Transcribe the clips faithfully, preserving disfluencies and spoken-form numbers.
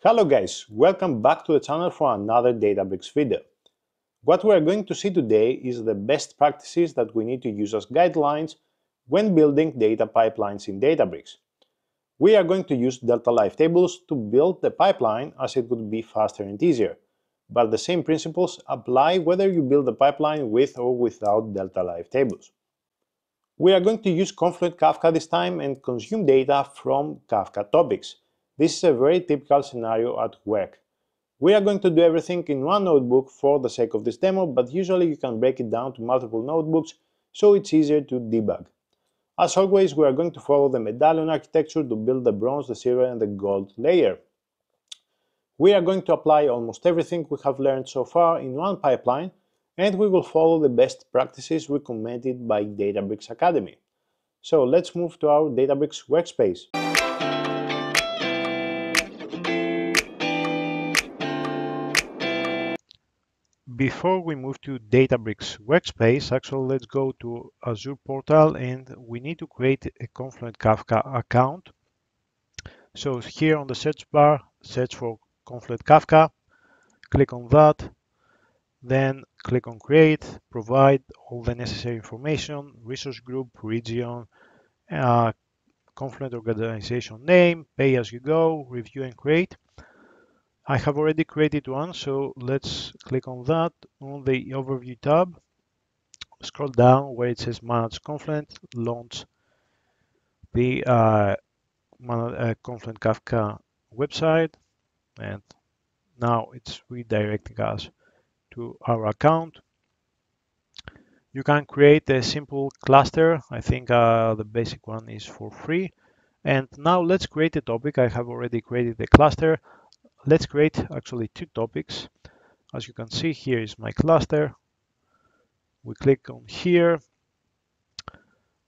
Hello guys, welcome back to the channel for another Databricks video. What we are going to see today is the best practices that we need to use as guidelines when building data pipelines in Databricks. We are going to use Delta Live Tables to build the pipeline as it would be faster and easier, but the same principles apply whether you build the pipeline with or without Delta Live Tables. We are going to use Confluent Kafka this time and consume data from Kafka topics. This is a very typical scenario at work. We are going to do everything in one notebook for the sake of this demo, but usually you can break it down to multiple notebooks, so it's easier to debug. As always, we are going to follow the Medallion architecture to build the bronze, the silver and the gold layer. We are going to apply almost everything we have learned so far in one pipeline, and we will follow the best practices recommended by Databricks Academy. So let's move to our Databricks workspace. Before we move to Databricks Workspace, actually let's go to Azure Portal and we need to create a Confluent Kafka account. So here on the search bar, search for Confluent Kafka, click on that, then click on Create, provide all the necessary information, resource group, region, uh, Confluent organization name, pay as you go, review and create. I have already created one, so let's click on that. On the Overview tab, scroll down where it says Manage Confluent, launch the uh, uh, Confluent Kafka website, and now it's redirecting us to our account. You can create a simple cluster. I think uh, the basic one is for free. And now let's create a topic. I have already created a cluster. Let's create actually two topics. As you can see, here is my cluster. We click on here.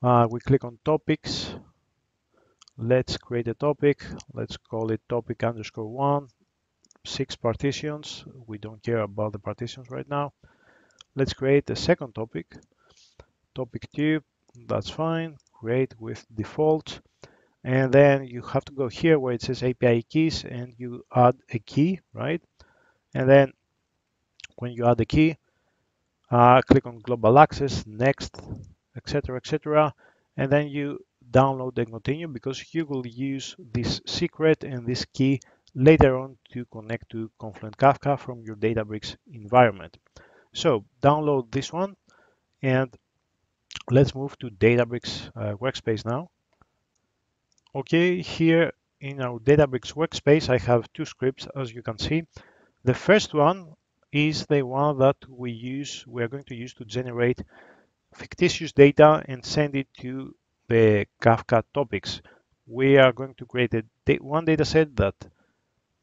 Uh, we click on topics. Let's create a topic. Let's call it topic underscore one. Six partitions. We don't care about the partitions right now. Let's create a second topic. Topic two. That's fine. Create with default. And then you have to go here where it says A P I keys and you add a key, right? And then when you add a key, uh, click on global access, next, et cetera, et cetera. And then you download and continue because you will use this secret and this key later on to connect to Confluent Kafka from your Databricks environment. So download this one and let's move to Databricks uh, Workspace now. Okay, here in our Databricks workspace, I have two scripts, as you can see. The first one is the one that we use, we are going to use to generate fictitious data and send it to the Kafka topics. We are going to create a da- one dataset that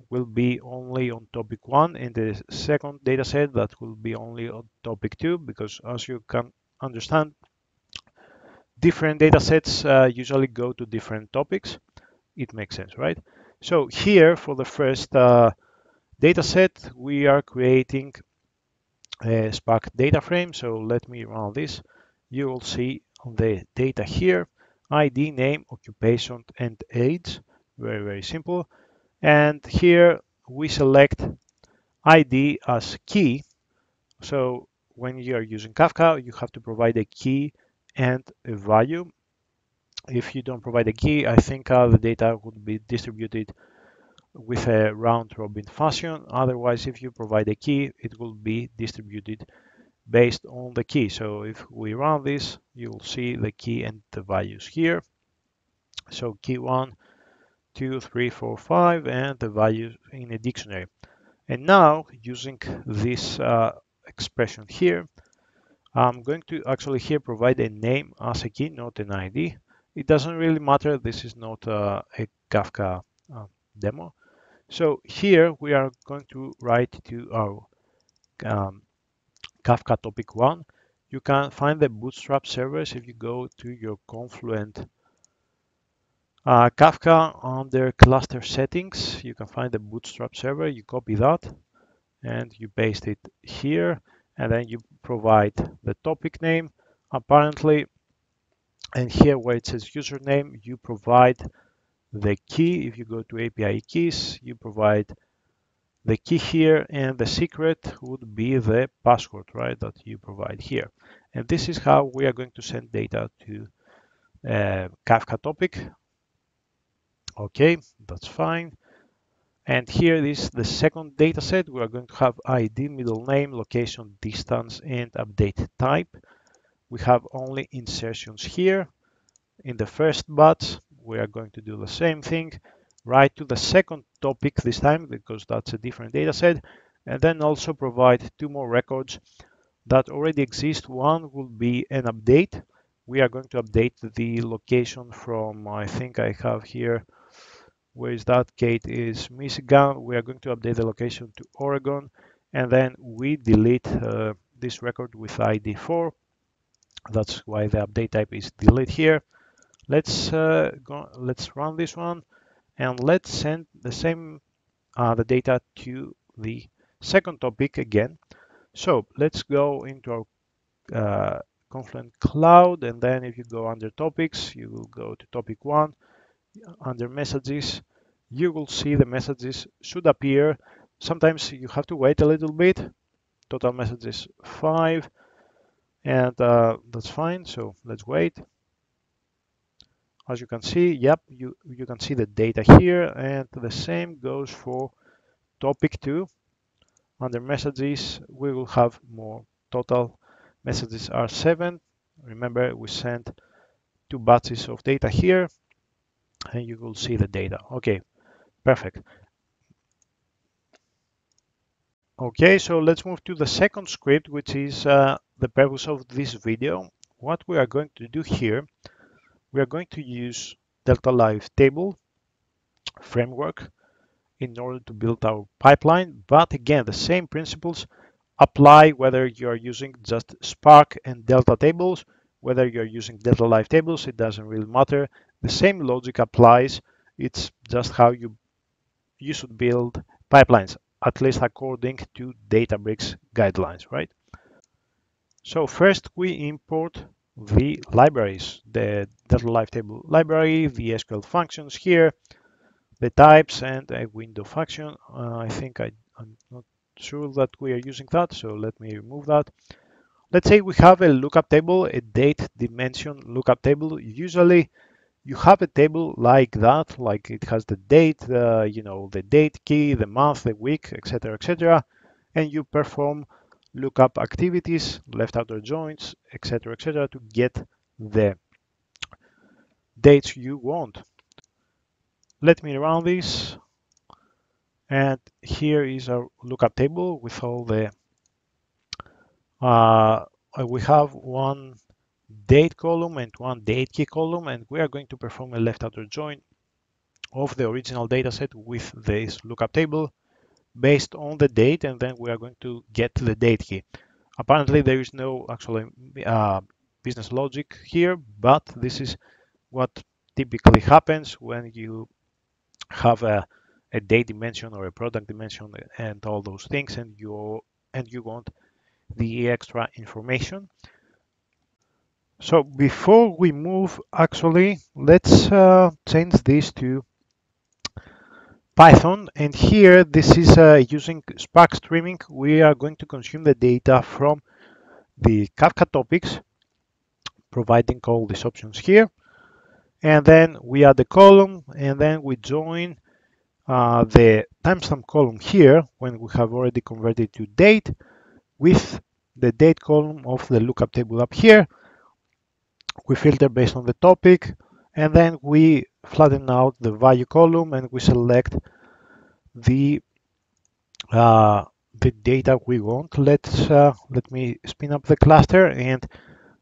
will be only on topic one and the second dataset that will be only on topic two, because as you can understand, different datasets uh, usually go to different topics. It makes sense, right? So here for the first uh, dataset, we are creating a Spark data frame. So let me run this. You will see the data here, I D, name, occupation, and age. Very, very simple. And here we select I D as key. So when you are using Kafka, you have to provide a key and a value. If you don't provide a key, I think uh, the data would be distributed with a round-robin fashion. Otherwise, if you provide a key, it will be distributed based on the key. So if we run this, you'll see the key and the values here. So key one, two, three, four, five, and the values in a dictionary. And now using this uh, expression here, I'm going to actually here provide a name as a key, not an I D. It doesn't really matter. This is not uh, a Kafka uh, demo. So here we are going to write to our um, Kafka topic one. You can find the Bootstrap servers if you go to your Confluent uh, Kafka under cluster settings. You can find the Bootstrap server. You copy that and you paste it here. And then you provide the topic name, apparently, and here where it says username, you provide the key. If you go to A P I keys, you provide the key here, and the secret would be the password, right, that you provide here. And this is how we are going to send data to uh, Kafka topic. Okay, that's fine. And here is the second data set. We are going to have I D, middle name, location, distance, and update type. We have only insertions here. In the first batch, we are going to do the same thing, right to the second topic this time, because that's a different data set, and then also provide two more records that already exist. One will be an update. We are going to update the location from, I think I have here, where is that? Kate is Michigan. We are going to update the location to Oregon, and then we delete uh, this record with I D four. That's why the update type is delete here. Let's uh, go, let's run this one, and let's send the same uh, the data to the second topic again. So let's go into our uh, Confluent Cloud, and then if you go under topics, you will go to topic one. Under messages, you will see the messages should appear. Sometimes you have to wait a little bit. Total messages five, and uh, that's fine. So let's wait. As you can see, yep, you, you can see the data here, and the same goes for topic two. Under messages, we will have more. Total messages are seven. Remember, we sent two batches of data here, and you will see the data. Okay, perfect. Okay, so let's move to the second script, which is uh, the purpose of this video. What we are going to do here, we are going to use Delta Live Table framework in order to build our pipeline. But again, the same principles apply whether you are using just Spark and Delta Tables, whether you're using Delta Live Tables, it doesn't really matter. The same logic applies. It's just how you, you should build pipelines, at least according to Databricks guidelines, right? So first we import the libraries, the Delta Live Table library, the S Q L functions here, the types, and a window function. Uh, I think I, I'm not sure that we are using that, so let me remove that. Let's say we have a lookup table, a date dimension lookup table. Usually you have a table like that, like it has the date, uh, you know, the date key, the month, the week, et cetera, et cetera, and you perform lookup activities, left outer joins, et cetera, et cetera, to get the dates you want. Let me run this, and here is our lookup table with all the. Uh, we have one date column and one date key column, and we are going to perform a left outer join of the original dataset with this lookup table, based on the date, and then we are going to get the date key. Apparently there is no actually uh, business logic here, but this is what typically happens when you have a, a date dimension or a product dimension and all those things, and you and you want the extra information. So before we move, actually, let's uh, change this to Python, and here this is uh, using Spark streaming. We are going to consume the data from the Kafka topics, providing all these options here, and then we add the column, and then we join uh, the timestamp column here when we have already converted to date with the date column of the lookup table up here. We filter based on the topic, and then we flatten out the value column, and we select the uh, the data we want. Let's uh, let me spin up the cluster and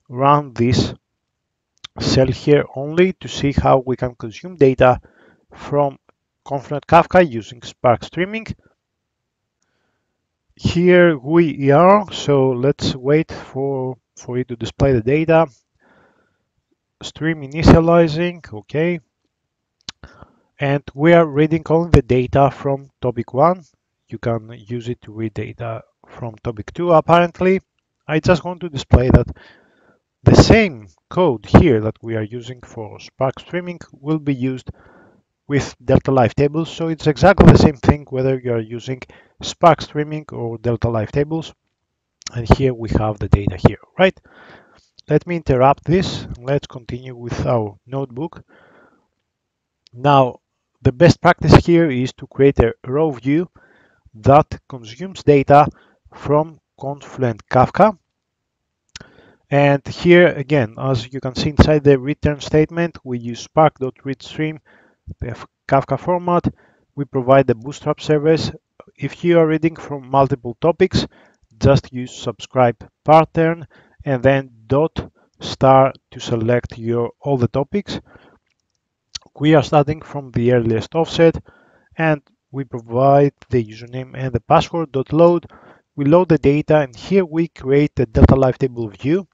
run this cell here only to see how we can consume data from Confluent Kafka using Spark streaming. Here we are, so let's wait for for it to display the data. Stream initializing, okay, and we are reading only the data from topic one. You can use it to read data from topic two. Apparently, I just want to display that the same code here that we are using for Spark streaming will be used with Delta Live Tables. So it's exactly the same thing whether you are using Spark Streaming or Delta Live Tables. And here we have the data here, right? Let me interrupt this. Let's continue with our notebook. Now, the best practice here is to create a raw view that consumes data from Confluent Kafka. And here again, as you can see inside the return statement, we use spark.readstream, the Kafka format. We provide the Bootstrap service. If you are reading from multiple topics, just use subscribe pattern and then dot star to select your all the topics. We are starting from the earliest offset and we provide the username and the password dot load. We load the data and here we create a Delta Live Table view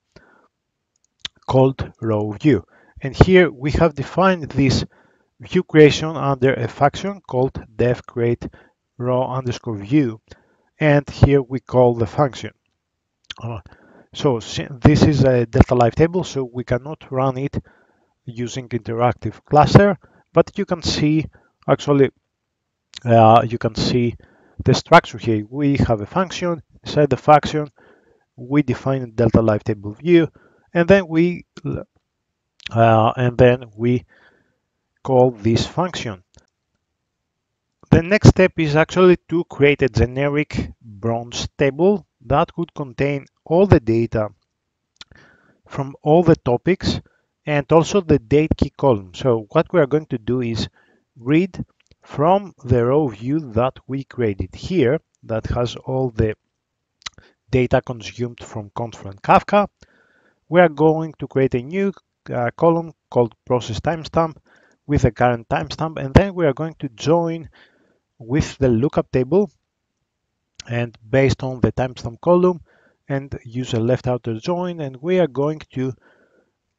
called row view. And here we have defined this view creation under a function called def create raw underscore view. And here we call the function. Uh, so this is a Delta Live Table, so we cannot run it using interactive cluster, but you can see actually uh, you can see the structure here. We have a function. Inside the function, we define a Delta Live Table view, and then we uh, and then we call this function. The next step is actually to create a generic bronze table that would contain all the data from all the topics and also the date key column. So what we are going to do is read from the row view that we created here that has all the data consumed from Confluent Kafka. We are going to create a new uh, column called process timestamp with a current timestamp, and then we are going to join with the lookup table and based on the timestamp column and use a left outer join, and we are going to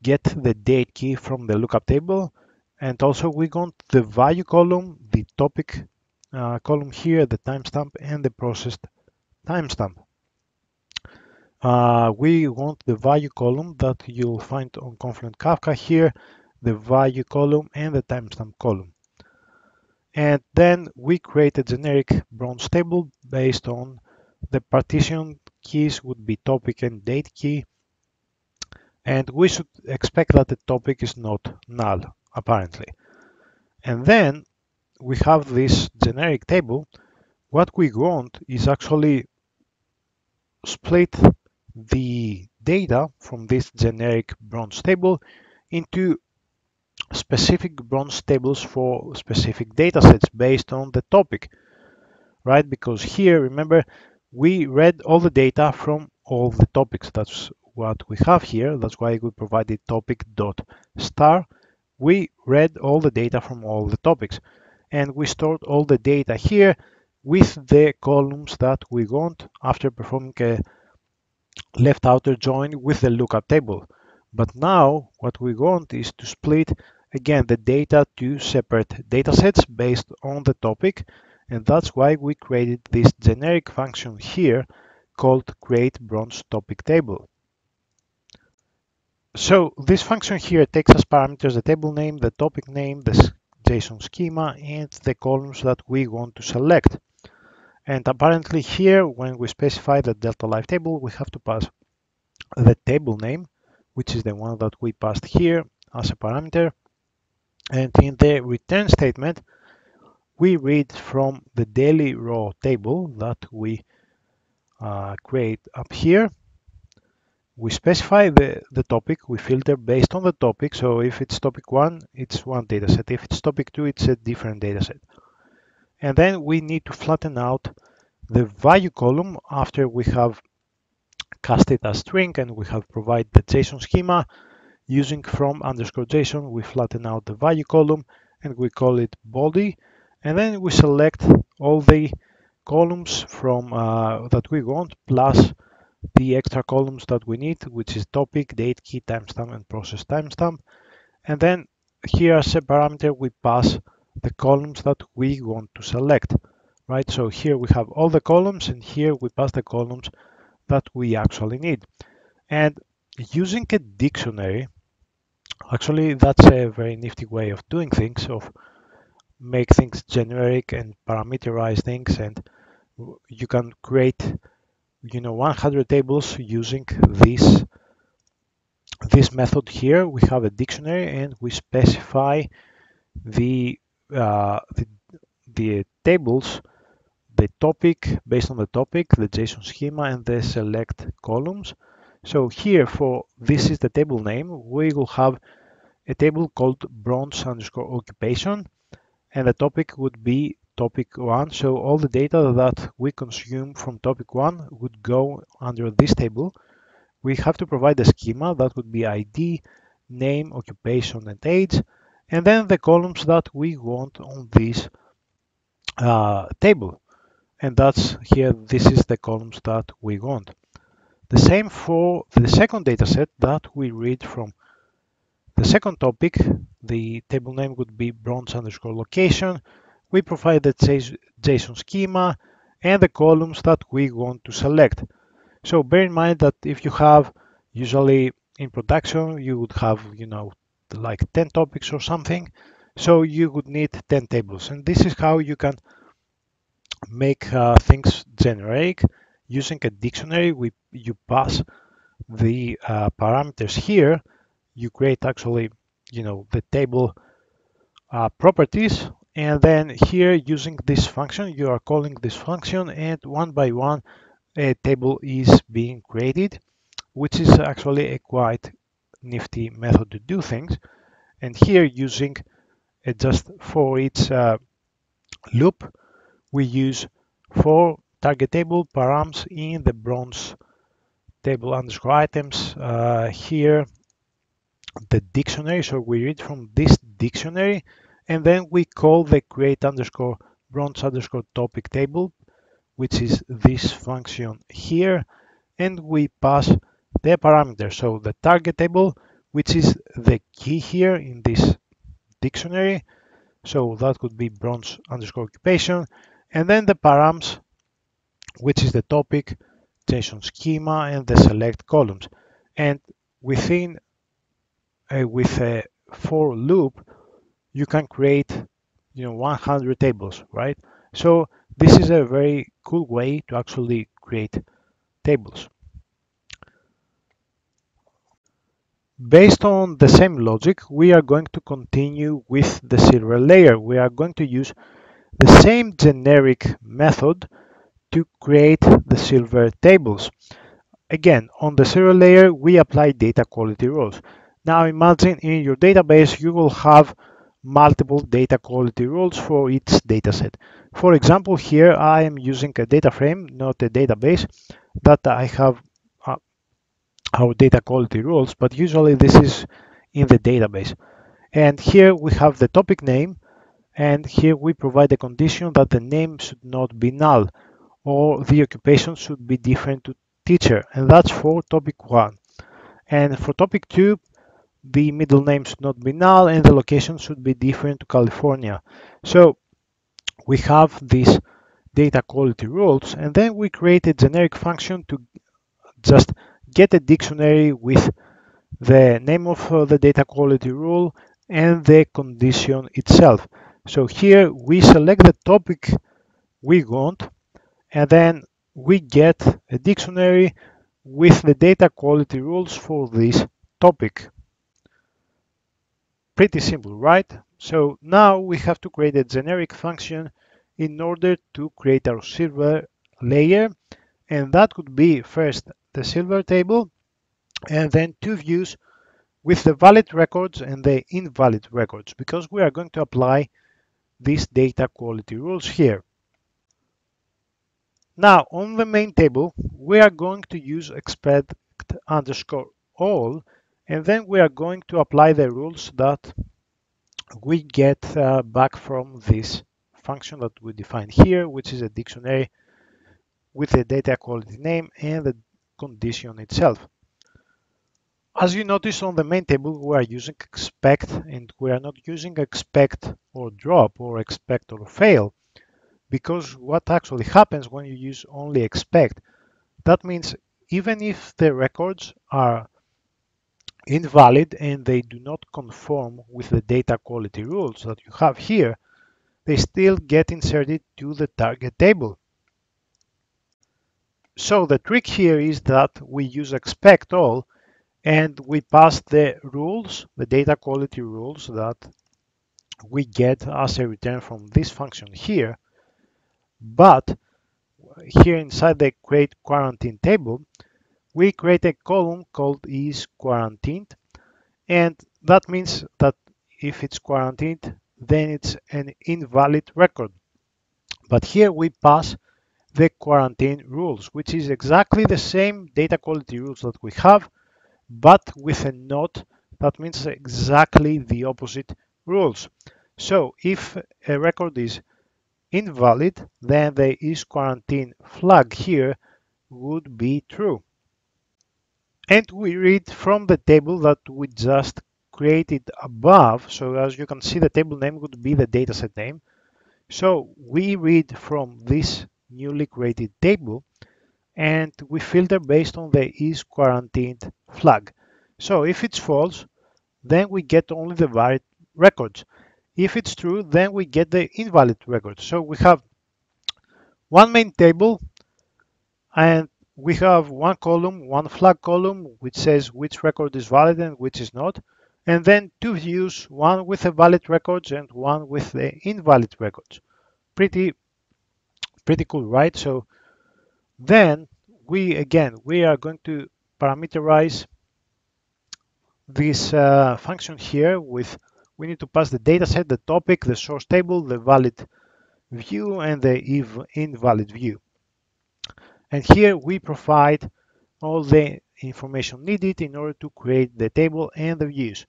get the date key from the lookup table. And also we want the value column, the topic uh, column here, the timestamp and the processed timestamp. Uh, we want the value column that you'll find on Confluent Kafka here, the value column and the timestamp column. And then we create a generic bronze table based on the partition keys would be topic and date key. And we should expect that the topic is not null, apparently. And then we have this generic table. What we want is actually split the data from this generic bronze table into specific bronze tables for specific data sets based on the topic, right? Because here, remember, we read all the data from all the topics. That's what we have here. That's why we provided topic dot star. We read all the data from all the topics and we stored all the data here with the columns that we want after performing a left outer join with the lookup table. But now what we want is to split again the data to separate data sets based on the topic, and that's why we created this generic function here called create bronze topic table. So this function here takes as parameters the table name, the topic name, the JSON schema, and the columns that we want to select. And apparently here, when we specify the Delta Live Table, we have to pass the table name, which is the one that we passed here as a parameter. And in the return statement, we read from the daily row table that we uh, create up here. We specify the, the topic, we filter based on the topic. So if it's topic one, it's one dataset. If it's topic two, it's a different dataset. And then we need to flatten out the value column after we have cast it as string and we have provided the JSON schema. Using from underscore JSON, we flatten out the value column and we call it body. And then we select all the columns from uh, that we want plus the extra columns that we need, which is topic, date key, timestamp, and process timestamp. And then here as a parameter, we pass the columns that we want to select, right? So here we have all the columns, and here we pass the columns that we actually need. And using a dictionary, actually that's a very nifty way of doing things, of make things generic and parameterize things, and you can create, you know, one hundred tables using this this method here. We have a dictionary and we specify the uh, the, the tables, the topic, based on the topic, the JSON schema, and the select columns. So here, for this is the table name, we will have a table called bronze underscore occupation, and the topic would be topic one. So all the data that we consume from topic one would go under this table. We have to provide a schema that would be I D, name, occupation, and age, and then the columns that we want on this uh, table. And that's here, this is the columns that we want. The same for the second dataset that we read from the second topic. The table name would be bronze underscore location. We provide the JSON schema and the columns that we want to select. So bear in mind that if you have, usually in production, you would have, you know, like ten topics or something. So you would need ten tables. And this is how you can make uh, things generic. Using a dictionary, we you pass the uh, parameters here. You create actually, you know, the table uh, properties, and then here using this function, you are calling this function, and one by one, a table is being created, which is actually a quite nifty method to do things. And here using it just for each uh, loop, we use for target table params in the bronze table underscore items uh, here the dictionary. So we read from this dictionary, and then we call the create underscore bronze underscore topic table, which is this function here, and we pass the parameter. So the target table, which is the key here in this dictionary, so that could be bronze underscore occupation, and then the params, which is the topic, JSON schema, and the select columns. And within uh, with a for loop, you can create, you know, one hundred tables, right? So this is a very cool way to actually create tables. Based on the same logic, we are going to continue with the silver layer. We are going to use the same generic method to create the silver tables. Again, on the silver layer, we apply data quality rules. Now imagine in your database, you will have multiple data quality rules for each dataset. For example, here I am using a data frame, not a database, that I have uh, our data quality rules, but usually this is in the database. And here we have the topic name, and here we provide a condition that the name should not be null, or the occupation should be different to teacher, and that's for topic one. And for topic two, the middle name should not be null, and the location should be different to California. So we have these data quality rules, and then we create a generic function to just get a dictionary with the name of uh, the data quality rule and the condition itself. So here we select the topic we want, and then we get a dictionary with the data quality rules for this topic. Pretty simple, right? So now we have to create a generic function in order to create our silver layer. And that could be first the silver table, and then two views with the valid records and the invalid records, because we are going to apply these data quality rules here. Now, on the main table, we are going to use expect underscore all, and then we are going to apply the rules that we get uh, back from this function that we define here, which is a dictionary with the data quality name and the condition itself. As you notice, on the main table, we are using expect, and we are not using expect or drop or expect or fail. Because what actually happens when you use only expect, that means even if the records are invalid and they do not conform with the data quality rules that you have here, they still get inserted to the target table. So the trick here is that we use expect all and we pass the rules, the data quality rules that we get as a return from this function here. But here inside the create quarantine table, we create a column called is quarantined, and that means that if it's quarantined, then it's an invalid record. But here we pass the quarantine rules, which is exactly the same data quality rules that we have, but with a note that means exactly the opposite rules. So if a record is invalid, then the is quarantine flag here would be true. And we read from the table that we just created above. So as you can see, the table name would be the dataset name. So we read from this newly created table and we filter based on the is quarantined flag. So if it's false, then we get only the valid records. If it's true, then we get the invalid record. So we have one main table and we have one column, one flag column, which says which record is valid and which is not. And then two views, one with the valid records and one with the invalid records. Pretty, pretty cool, right? So then we, again, we are going to parameterize this uh, function here with we need to pass the dataset, the topic, the source table, the valid view, and the invalid view. And here we provide all the information needed in order to create the table and the views.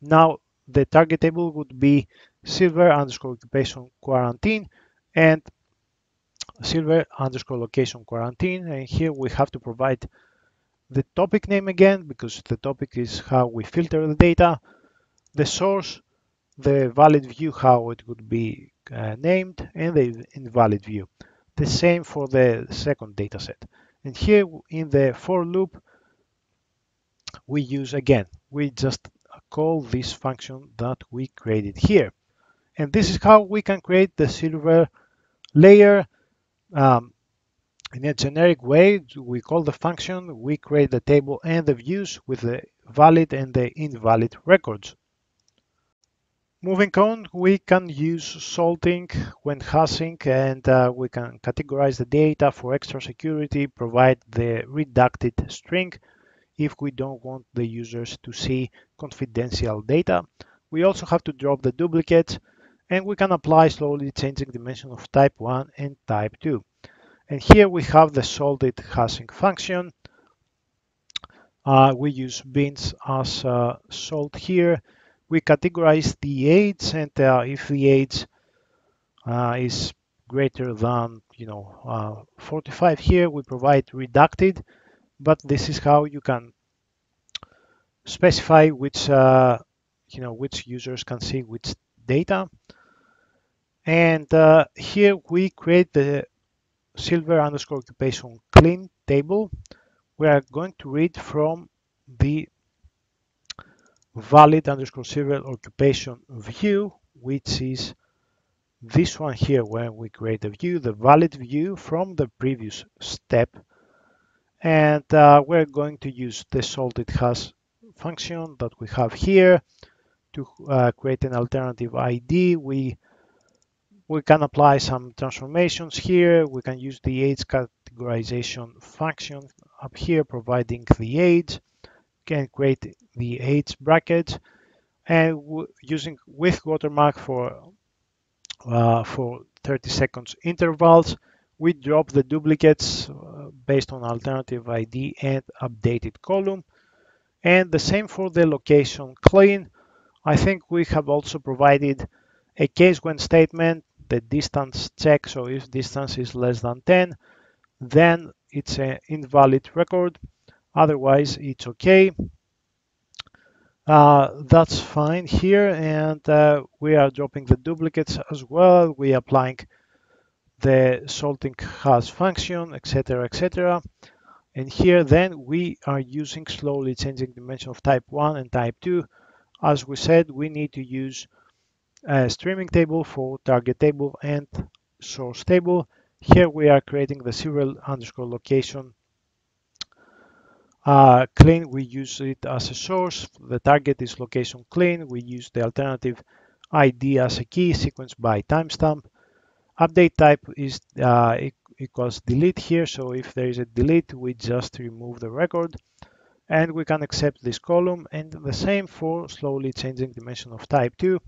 Now, the target table would be silver underscore occupation quarantine and silver underscore location quarantine. And here we have to provide the topic name again, because the topic is how we filter the data, the source, the valid view, how it would be uh, named, and the invalid view. The same for the second dataset. And here in the for loop, we use again, we just call this function that we created here. And this is how we can create the silver layer um, in a generic way. We call the function, we create the table and the views with the valid and the invalid records. Moving on, we can use sorting when hashing, and uh, we can categorize the data for extra security, provide the redacted string if we don't want the users to see confidential data. We also have to drop the duplicates, and we can apply slowly changing dimension of type one and type two. And here we have the sorted hashing function. Uh, we use bins as uh, sort here. We categorize the age, and uh, if the age uh, is greater than, you know, uh, forty-five here, we provide redacted, but this is how you can specify which, uh, you know, which users can see which data. And uh, here we create the silver underscore occupation clean table. We are going to read from the valid underscore silver occupation view, which is this one here, where we create a view, the valid view from the previous step. And uh, we're going to use the sorted hash function that we have here to uh, create an alternative I D. We, we can apply some transformations here. We can use the age categorization function up here, providing the age. Can create the age brackets and using with watermark for uh, for thirty seconds intervals. We drop the duplicates uh, based on alternative I D and updated column. And the same for the location clean. I think we have also provided a case when statement, the distance check. So if distance is less than ten, then it's an invalid record. Otherwise, it's okay. Uh, that's fine here. And uh, we are dropping the duplicates as well. We are applying the sorting hash function, et cetera, et cetera. And here, then, we are using slowly changing dimension of type one and type two. As we said, we need to use a streaming table for target table and source table. Here we are creating the serial underscore location. Uh, clean, we use it as a source. The target is location clean. We use the alternative I D as a key, sequence by timestamp. Update type is uh, equals delete here. So if there is a delete, we just remove the record. And we can accept this column, and the same for slowly changing dimension of type too,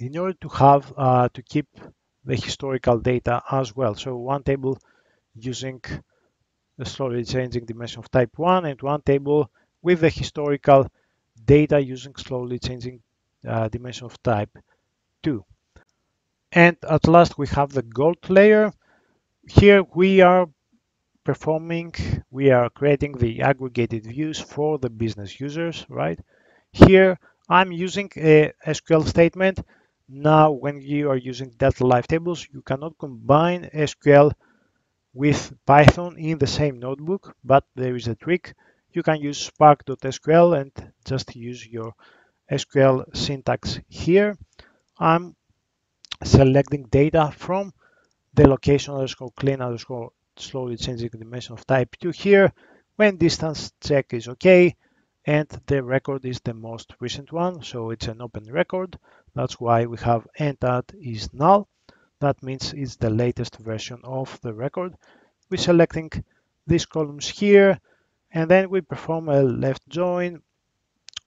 in order to have uh, to keep the historical data as well. So one table using the slowly changing dimension of type one, and one table with the historical data using slowly changing uh, dimension of type two. And at last we have the gold layer. Here we are performing, we are creating the aggregated views for the business users, right? Here I'm using a S Q L statement. Now, when you are using Delta Live Tables, you cannot combine S Q L with Python in the same notebook, but there is a trick. You can use spark.sql and just use your S Q L syntax here. I'm selecting data from the location underscore clean underscore slowly changing dimension of type two here. When distance check is okay, and the record is the most recent one, so it's an open record. That's why we have entered is null. That means it's the latest version of the record. We're selecting these columns here, and then we perform a left join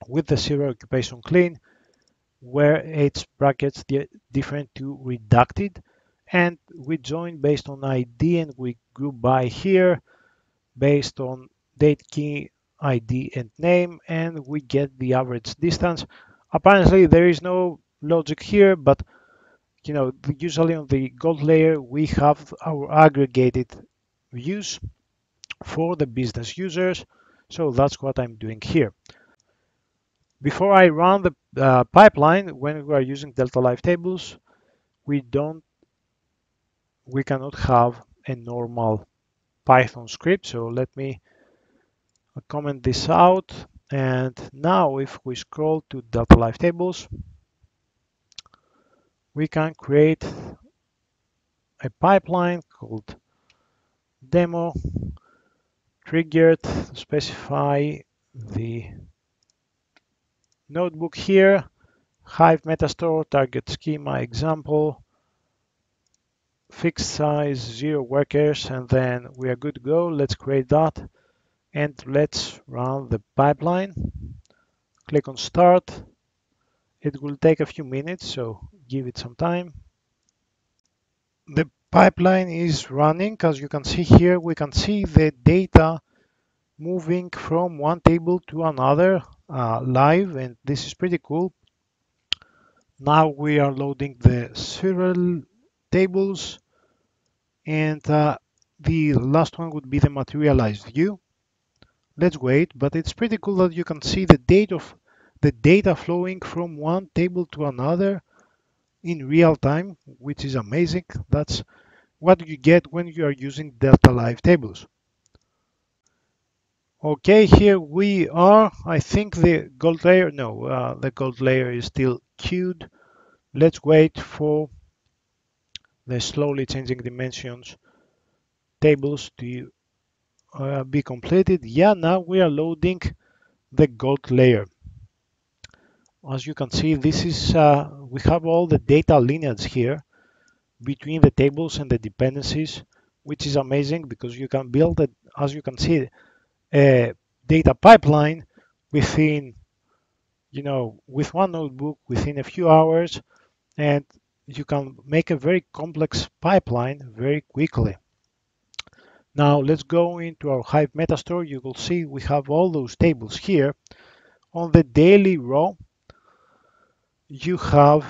with the serial occupation clean, where it's brackets different to redacted. And we join based on I D, and we group by here based on date key, I D and name, and we get the average distance. Apparently there is no logic here, but you know, usually on the gold layer we have our aggregated views for the business users, so that's what I'm doing here. Before I run the uh, pipeline, when we are using Delta Live Tables, we don't we cannot have a normal Python script. So let me comment this out. And now if we scroll to Delta Live Tables, we can create a pipeline called demo triggered, specify the notebook here, Hive Metastore, target schema example, fixed size zero workers, and then we are good to go. Let's create that and let's run the pipeline. Click on start. It will take a few minutes, so give it some time. The pipeline is running. As you can see here, we can see the data moving from one table to another uh, live, and this is pretty cool. Now we are loading the serial tables. And uh, the last one would be the materialized view. Let's wait, but it's pretty cool that you can see the date of the data flowing from one table to another in real time, which is amazing. That's what you get when you are using Delta Live Tables. Okay, here we are. I think the gold layer, no, uh, the gold layer is still queued. Let's wait for the slowly changing dimensions tables to uh, be completed. Yeah, now we are loading the gold layer. As you can see, this is uh, we have all the data lineage here between the tables and the dependencies, which is amazing because you can build it, as you can see, a data pipeline within, you know, with one notebook within a few hours, and you can make a very complex pipeline very quickly. Now let's go into our Hive Metastore. You will see we have all those tables here. On the daily row, you have,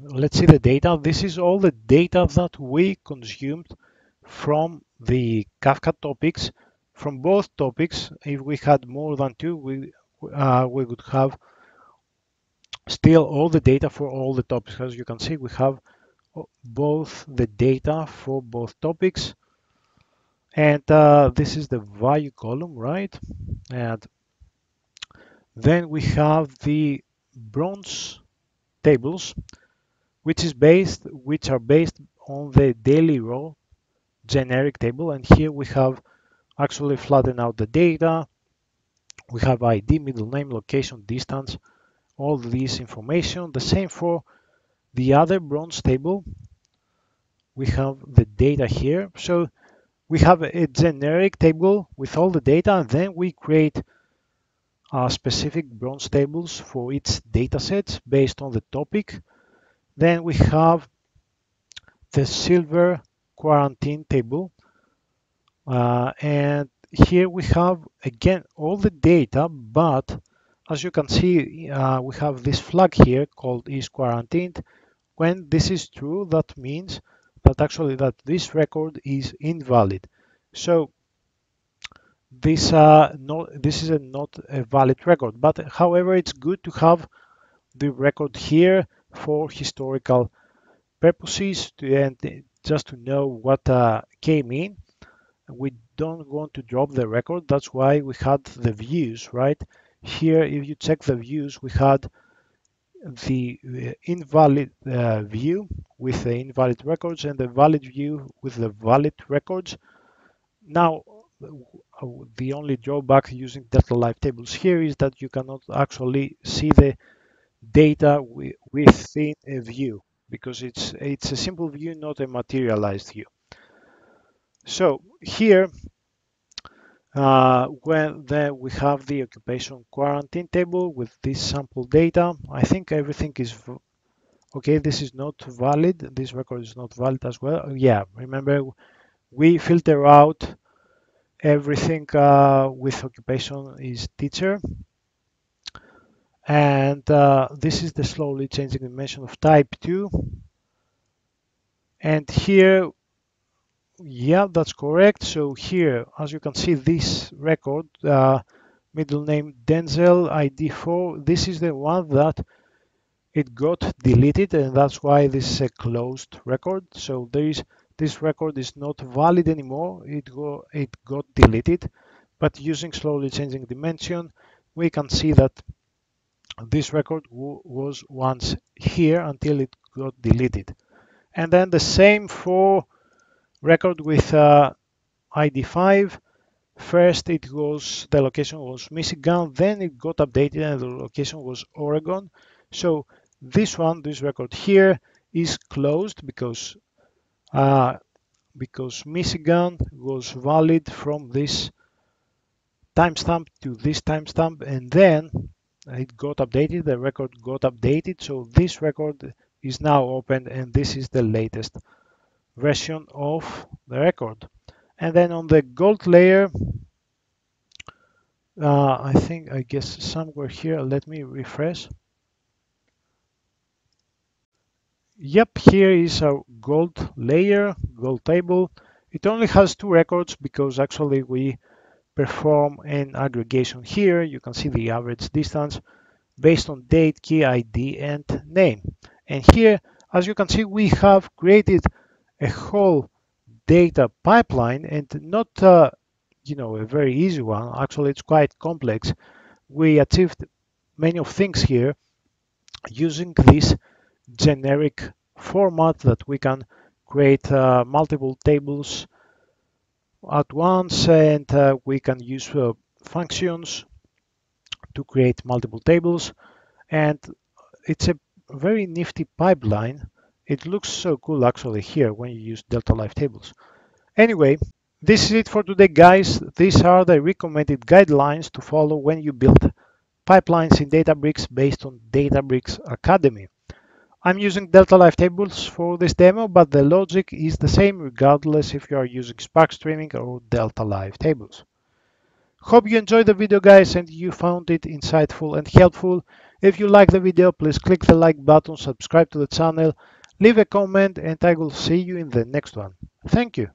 let's see the data. This is all the data that we consumed from the Kafka topics, from both topics. If we had more than two, we, uh, we would have still all the data for all the topics. As you can see, we have both the data for both topics, and uh, this is the value column, right? And then we have the bronze tables, which is based, which are based on the daily row generic table, and here we have actually flattened out the data. We have I D, middle name, location, distance, all this information. The same for the other bronze table. We have the data here. So we have a generic table with all the data, and then we create uh, specific bronze tables for each data set based on the topic. Then we have the silver quarantine table. Uh, and here we have, again, all the data, but as you can see, uh, we have this flag here called is quarantined. When this is true, that means that actually that this record is invalid. So this, uh, no, this is a not a valid record, but however, it's good to have the record here for historical purposes to, and just to know what uh, came in. We don't want to drop the record. That's why we had the views, right? Here, if you check the views, we had the invalid uh, view with the invalid records and the valid view with the valid records. Now, the only drawback using Delta Live Tables here is that you cannot actually see the data within a view because it's, it's a simple view, not a materialized view. So here, uh, when the, we have the occupation quarantine table with this sample data, I think everything is okay. This is not valid. This record is not valid as well. Yeah, remember we filter out everything uh, with occupation is teacher, and uh, this is the slowly changing dimension of type two. And here. Yeah, that's correct. So here, as you can see, this record, uh, middle name Denzel, I D four, this is the one that it got deleted, and that's why this is a closed record. So there is, this record is not valid anymore. It, go, it got deleted, but using slowly changing dimension, we can see that this record was once here until it got deleted. And then the same for record with uh, I D five. First it was, the location was Michigan, then it got updated and the location was Oregon. So this one, this record here is closed because uh, because Michigan was valid from this timestamp to this timestamp, and then it got updated, the record got updated. So this record is now open, and this is the latest version of the record. And then on the gold layer, uh, I think, I guess somewhere here, let me refresh. Yep, here is our gold layer, gold table. It only has two records because actually we perform an aggregation here. You can see the average distance based on date, key I D, and name. And here, as you can see, we have created a whole data pipeline, and not uh, you know, a very easy one. Actually, it's quite complex. We achieved many of things here using this generic format that we can create uh, multiple tables at once, and uh, we can use uh, functions to create multiple tables. And it's a very nifty pipeline. It looks so cool actually here when you use Delta Live Tables. Anyway, this is it for today, guys. These are the recommended guidelines to follow when you build pipelines in Databricks based on Databricks Academy. I'm using Delta Live Tables for this demo, but the logic is the same regardless if you are using Spark Streaming or Delta Live Tables. Hope you enjoyed the video, guys, and you found it insightful and helpful. If you like the video, please click the like button, subscribe to the channel, leave a comment, and I will see you in the next one. Thank you.